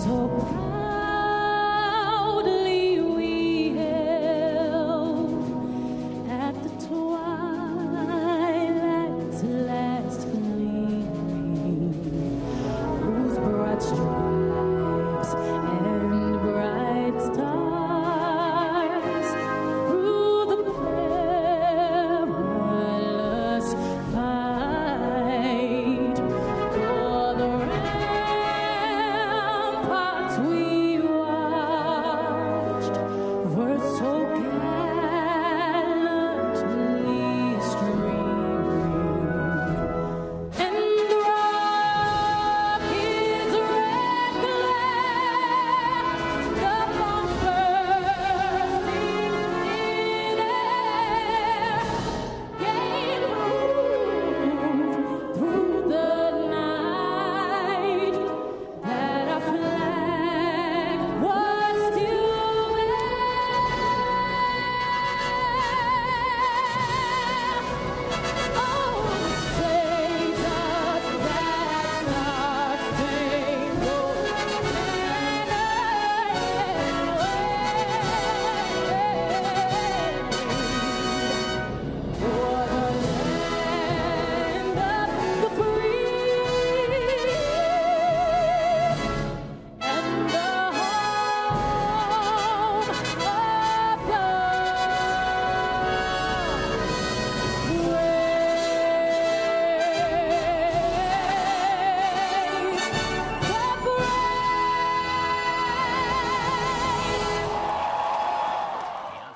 Sweet.